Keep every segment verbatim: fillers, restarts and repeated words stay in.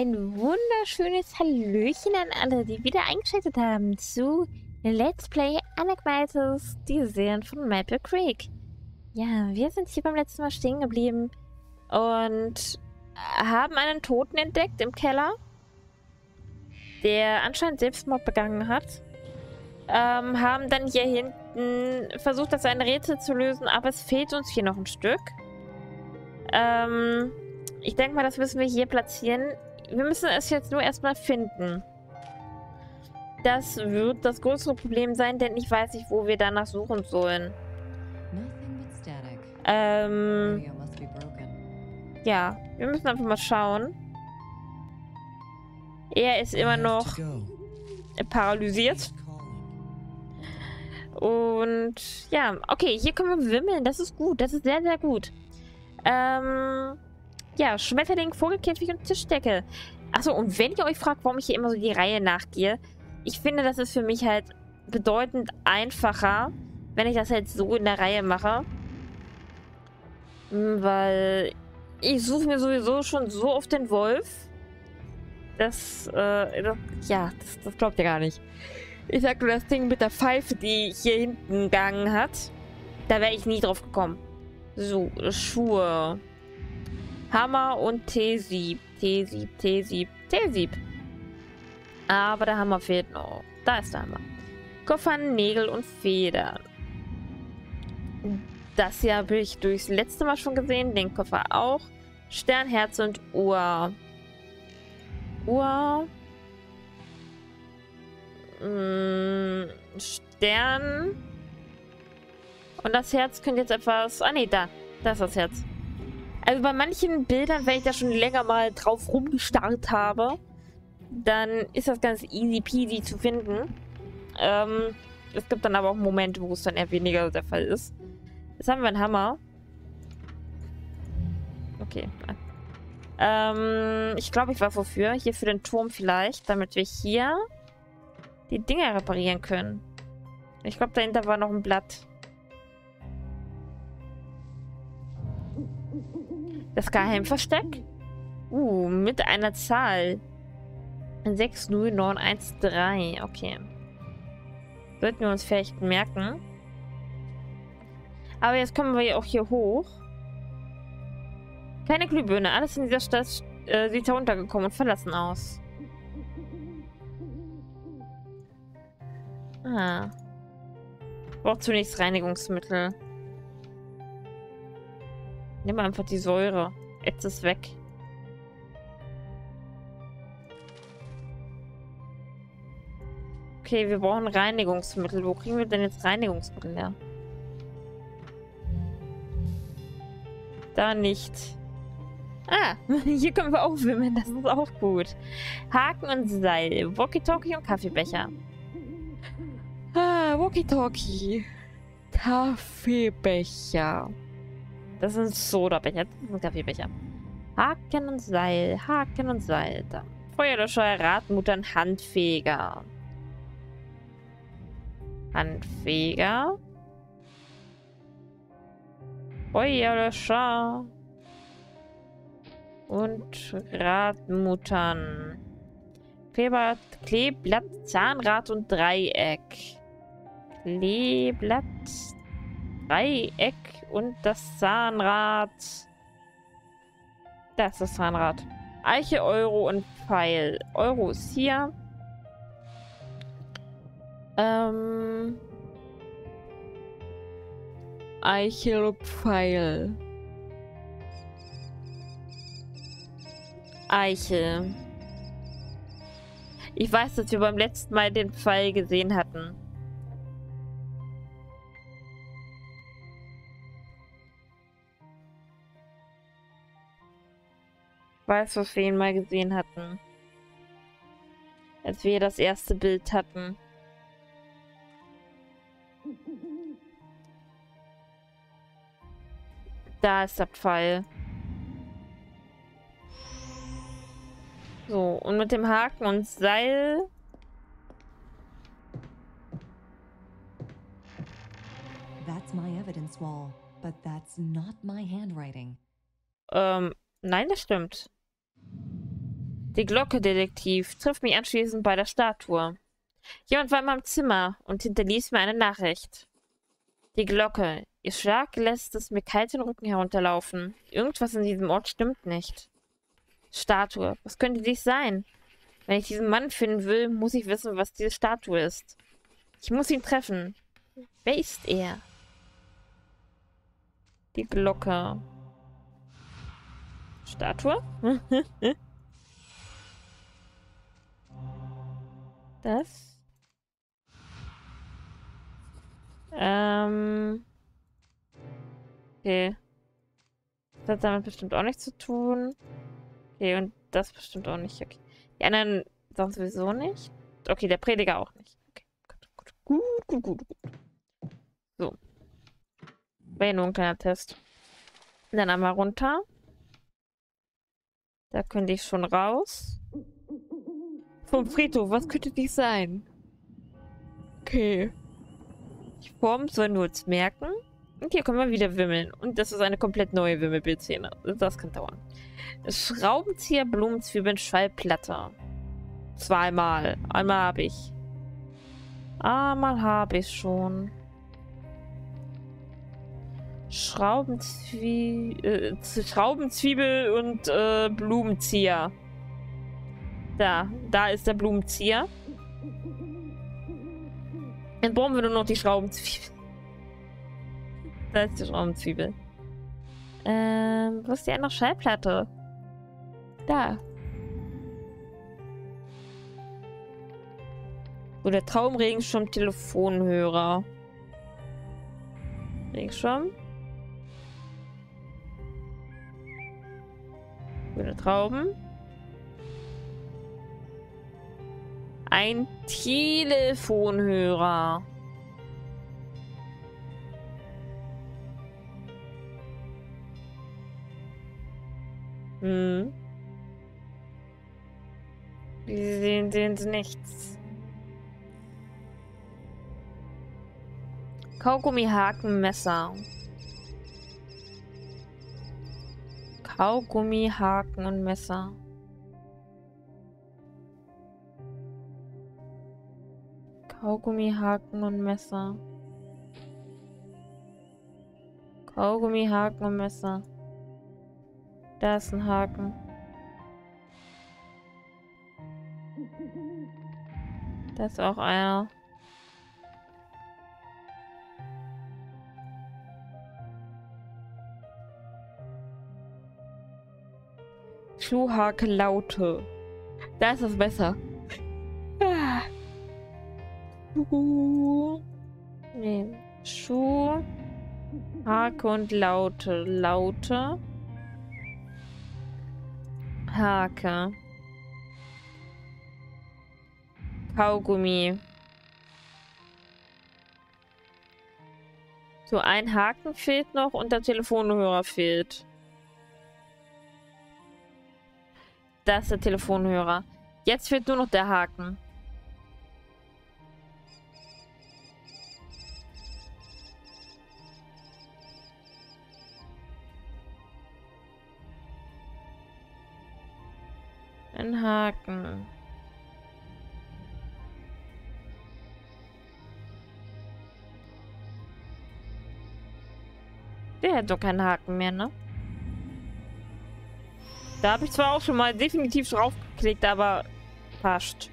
ein wunderschönes Hallöchen an alle, die wieder eingeschaltet haben zu Let's Play Enigmatis, die Serien von Maple Creek. Ja, wir sind hier beim letzten Mal stehen geblieben und haben einen Toten entdeckt im Keller, der anscheinend Selbstmord begangen hat. Ähm, haben dann hier hinten versucht, das ein Rätsel zu lösen, aber es fehlt uns hier noch ein Stück. Ähm, ich denke mal, das müssen wir hier platzieren. Wir müssen es jetzt nur erstmal finden. Das wird das größere Problem sein, denn ich weiß nicht, wo wir danach suchen sollen. Ähm, ja, wir müssen einfach mal schauen. Er ist immer noch paralysiert. Und ja, okay, hier können wir wimmeln. Das ist gut, das ist sehr, sehr gut. Ähm, ja, Schmetterling, Vogelkäfig und Tischdecke. Achso, und wenn ihr euch fragt, warum ich hier immer so die Reihe nachgehe, ich finde, das ist für mich halt bedeutend einfacher, wenn ich das halt so in der Reihe mache. Weil ich suche mir sowieso schon so oft den Wolf. Das, äh, das, ja, das, das glaubt ihr gar nicht. Ich sag nur, das Ding mit der Pfeife, die hier hinten gegangen hat, da wäre ich nie drauf gekommen. So, Schuhe. Hammer und T sieben. T sieben, T sieben, T sieben. Aber der Hammer fehlt noch. Da ist der Hammer. Koffer, Nägel und Federn. Das hier habe ich durchs letzte Mal schon gesehen. Den Koffer auch. Stern, Herz und Uhr. Uhr. Mmh, Stern. Und das Herz könnte jetzt etwas... Ah ne, da. Da ist das Herz. Also bei manchen Bildern, wenn ich da schon länger mal drauf rumgestarrt habe, dann ist das ganz easy peasy zu finden. Ähm, es gibt dann aber auch Momente, wo es dann eher weniger der Fall ist. Jetzt haben wir einen Hammer. Okay. Ähm, ich glaube, ich war wofür. Hier für den Turm vielleicht, damit wir hier die Dinger reparieren können. Ich glaube, dahinter war noch ein Blatt. Das Geheimversteck. Uh, mit einer Zahl. sechs null neun eins drei. Okay. Sollten wir uns vielleicht merken. Aber jetzt kommen wir ja auch hier hoch. Keine Glühbirne. Alles in dieser Stadt äh, sieht heruntergekommen und verlassen aus. Ah. Braucht zunächst Reinigungsmittel. Nimm einfach die Säure. Jetzt ist weg. Okay, wir brauchen Reinigungsmittel. Wo kriegen wir denn jetzt Reinigungsmittel her? Da nicht. Ah, hier können wir auch wimmeln. Das ist auch gut. Haken und Seil. Walkie-Talkie und Kaffeebecher. Ah, Walkie-Talkie. Kaffeebecher. Das sind Sodabecher. Das sind Kaffeebecher. Haken und Seil. Haken und Seil. Da. Feuerlöscher, Radmutter und Handfeger. Handfeger. Feuerlöscher. Und Radmuttern. Kleber, Kleeblatt, Zahnrad und Dreieck. Kleeblatt, Dreieck und das Zahnrad. Das ist das Zahnrad. Eiche, Euro und Pfeil. Euro ist hier. Ähm. Eichel und Pfeil. Eichel. Ich weiß, dass wir beim letzten Mal den Pfeil gesehen hatten. Ich weiß, was wir ihn mal gesehen hatten. Als wir das erste Bild hatten. Da ist der Pfeil. So, und mit dem Haken und Seil. That's my evidence wall, but that's not my handwriting. Ähm, nein, das stimmt. Die Glocke, Detektiv, trifft mich anschließend bei der Statue. Jemand war in meinem Zimmer und hinterließ mir eine Nachricht. Die Glocke. Ihr Schlag lässt es mir kalt den Rücken herunterlaufen. Irgendwas in diesem Ort stimmt nicht. Statue. Was könnte dies sein? Wenn ich diesen Mann finden will, muss ich wissen, was diese Statue ist. Ich muss ihn treffen. Wer ist er? Die Glocke. Statue? Das? Ähm... Okay. Das hat damit bestimmt auch nichts zu tun. Okay, und das bestimmt auch nicht. Okay. Die anderen sonst sowieso nicht. Okay, der Prediger auch nicht. Okay, gut, gut, gut, gut, gut. So. War ja nur ein kleiner Test. Und dann einmal runter. Da könnte ich schon raus. Vom Friedhof, was könnte dies sein? Okay. Die Form soll nur jetzt merken. Und hier können wir wieder wimmeln. Und das ist eine komplett neue Wimmelbildszene. Das kann dauern. Schraubenzieher, Blumenzwiebeln, Schallplatte. Zweimal. Einmal habe ich. Einmal habe ich schon. Schraubenzwie äh, Schraubenzwiebel und äh, Blumenzieher. Da. Da ist der Blumenzieher. Dann brauchen wir nur noch die Schraubenzwiebel. Da ist die Schraubenzwiebel. Ähm, wo ist die andere Schallplatte? Da. So, der Traumregenschirm, Telefonhörer. Regenschirm. Grüne Trauben. Ein Telefonhörer. Hm. Wir sehen, sehen sie nichts. Kaugummihaken, Messer. Kaugummihaken und Messer. Kaugummihaken und Messer. Kaugummihaken und Messer. Da ist ein Haken. Da ist auch einer. Schuhhake, Laute. Da ist das Messer. Ah. Schuh. Nee. Schuh. Hake und Laute. Laute. Hake. Kaugummi. So, ein Haken fehlt noch und der Telefonhörer fehlt. Das ist der Telefonhörer. Jetzt fehlt nur noch der Haken. Ein Haken. Der hat doch keinen Haken mehr, ne? Da habe ich zwar auch schon mal definitiv drauf geklickt, aber passt.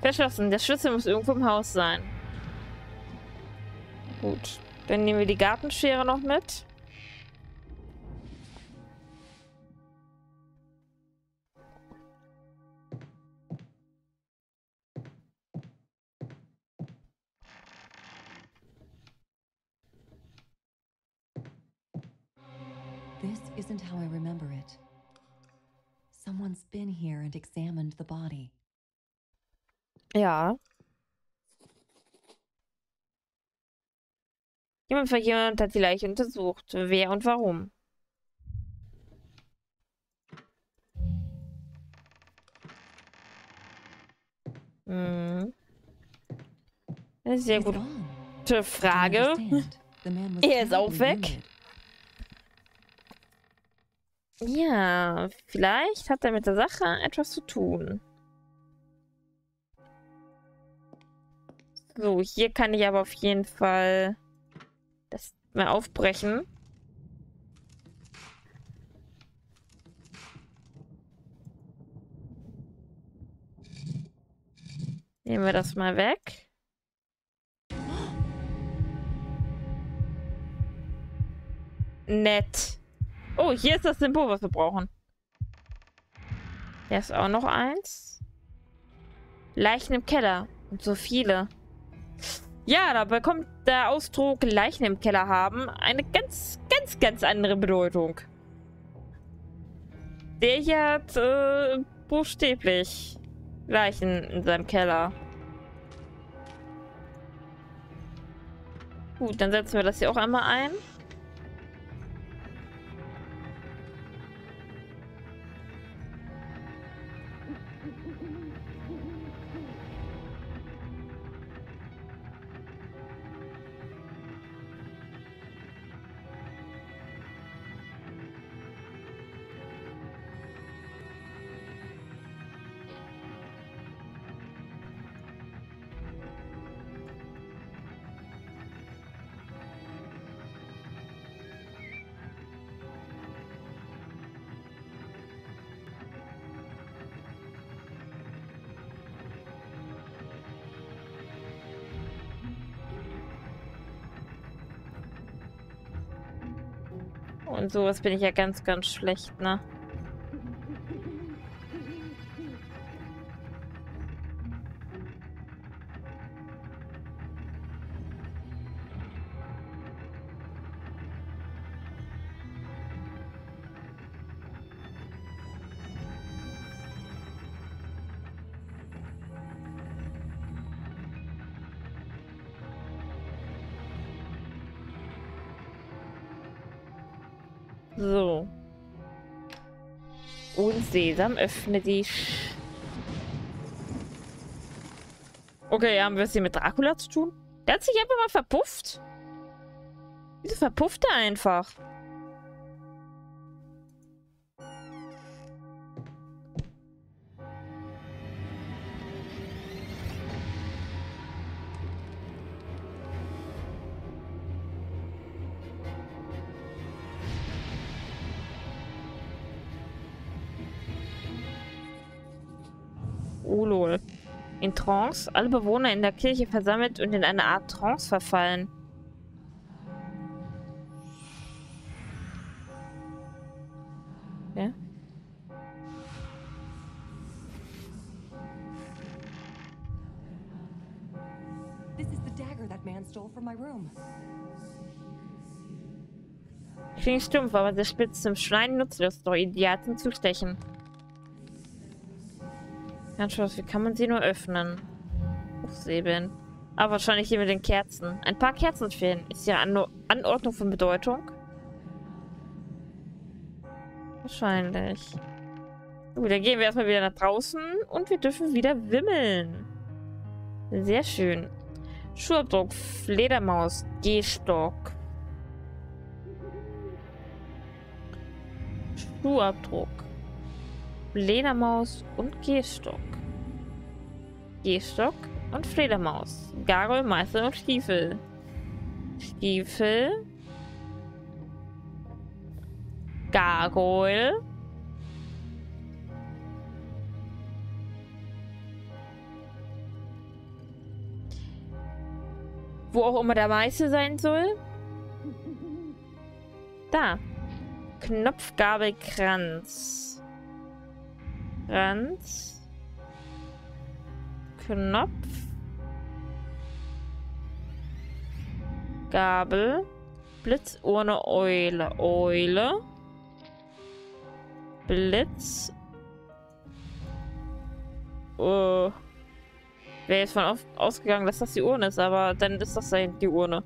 Verschlossen. Der Schlüssel muss irgendwo im Haus sein. Gut. Dann nehmen wir die Gartenschere noch mit. This isn't how I remember it. Someone's been here and examined the body. Ja. Jemand war hier und hat die Leiche untersucht. Wer und warum? Hm. Das ist sehr gute Frage. Er ist auch weg. Ja, vielleicht hat er mit der Sache etwas zu tun. So, hier kann ich aber auf jeden Fall das mal aufbrechen. Nehmen wir das mal weg. Nett. Oh, hier ist das Symbol, was wir brauchen. Hier ist auch noch eins. Leichen im Keller. Und so viele. Ja, dabei kommt der Ausdruck Leichen im Keller haben eine ganz, ganz, ganz andere Bedeutung. Der hier hat äh, buchstäblich Leichen in seinem Keller. Gut, dann setzen wir das hier auch einmal ein. Und sowas bin ich ja ganz, ganz schlecht, ne? So. Und Sesam, öffne die... Sch okay, haben wir es hier mit Dracula zu tun? Der hat sich einfach mal verpufft. Wieso verpufft er einfach? Oh lol. In Trance, alle Bewohner in der Kirche versammelt und in eine Art Trance verfallen. Ja? Klingt stumpf, aber der Spitz zum Schneiden nutzlos, doch ideal zum Zustechen. Ganz schön, wie kann man sie nur öffnen? Aufsäbeln. Aber wahrscheinlich hier mit den Kerzen. Ein paar Kerzen fehlen. Ist ja An Anordnung von Bedeutung? Wahrscheinlich. Gut, dann gehen wir erstmal wieder nach draußen und wir dürfen wieder wimmeln. Sehr schön. Schuhabdruck, Fledermaus, Gehstock. Schuhabdruck. Fledermaus und Gehstock. Gehstock und Fledermaus. Gargoyle, Meißel und Stiefel. Stiefel. Gargoyle. Wo auch immer der Meißel sein soll. Da. Knopfgabelkranz. Kranz, Knopf, Gabel, Blitz ohne Eule, Eule, Blitz, oh. Wäre jetzt von ausgegangen, dass das die Urne ist, aber dann ist das dahin die Urne.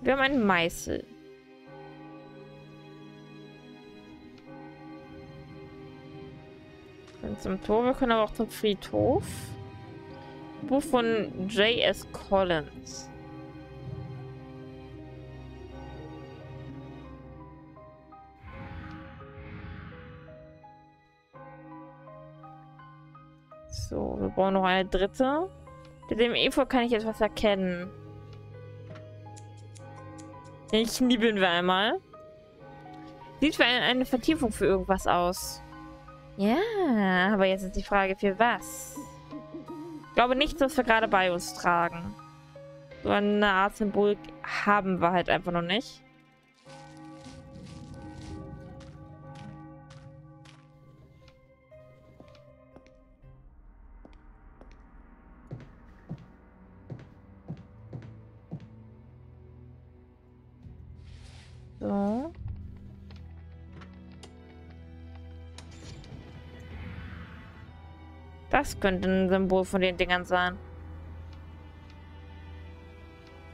Wir haben einen Meißel. Zum Tor, wir können aber auch zum Friedhof. Buch von J S Collins. So, wir brauchen noch eine dritte. Mit dem Efeu kann ich etwas erkennen. Den kniebeln wir einmal. Sieht für eine, eine Vertiefung für irgendwas aus. Ja, aber jetzt ist die Frage, für was? Ich glaube nichts, was wir gerade bei uns tragen. So eine Art Symbol haben wir halt einfach noch nicht. So. Das könnte ein Symbol von den Dingern sein.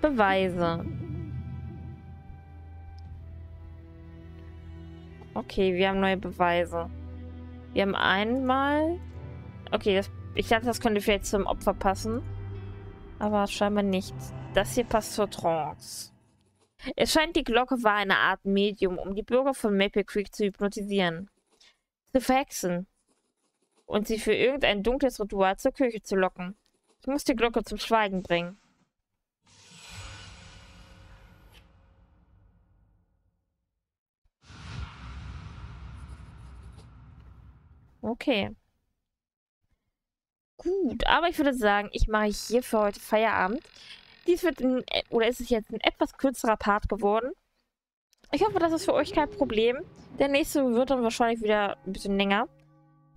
Beweise. Okay, wir haben neue Beweise. Wir haben einmal... Okay, das, ich dachte, das könnte vielleicht zum Opfer passen. Aber scheinbar nicht. Das hier passt zur Trance. Es scheint, die Glocke war eine Art Medium, um die Bürger von Maple Creek zu hypnotisieren, zu verhexen und sie für irgendein dunkles Ritual zur Kirche zu locken. Ich muss die Glocke zum Schweigen bringen. Okay. Gut, aber ich würde sagen, ich mache hier für heute Feierabend. Dies wird, ein, oder ist es jetzt ein etwas kürzerer Part geworden. Ich hoffe, das ist für euch kein Problem. Der nächste wird dann wahrscheinlich wieder ein bisschen länger.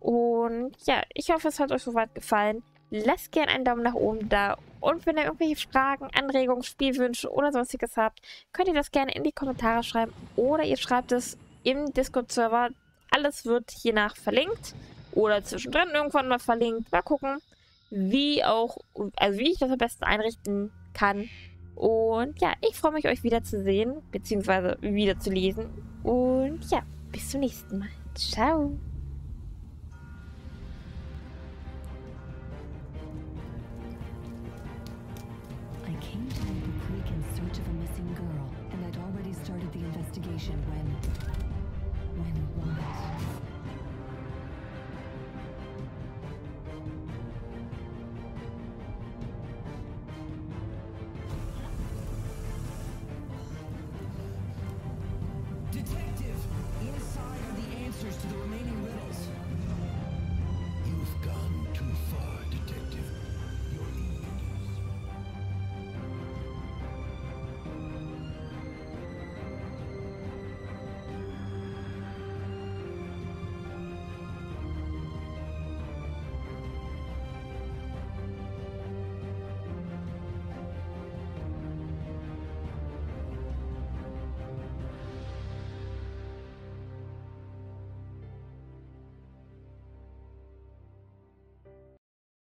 Und ja, ich hoffe, es hat euch soweit gefallen. Lasst gerne einen Daumen nach oben da. Und wenn ihr irgendwelche Fragen, Anregungen, Spielwünsche oder sonstiges habt, könnt ihr das gerne in die Kommentare schreiben. Oder ihr schreibt es im Discord-Server. Alles wird hiernach verlinkt. Oder zwischendrin irgendwann mal verlinkt. Mal gucken, wie auch, also wie ich das am besten einrichten kann. Und ja, ich freue mich, euch wieder zu sehen, beziehungsweise wieder zu lesen. Und ja, bis zum nächsten Mal. Ciao. I came to Maple Creek in search of a missing girl, and I'd already started the investigation when, when what? Detective, inside are the answers to the remaining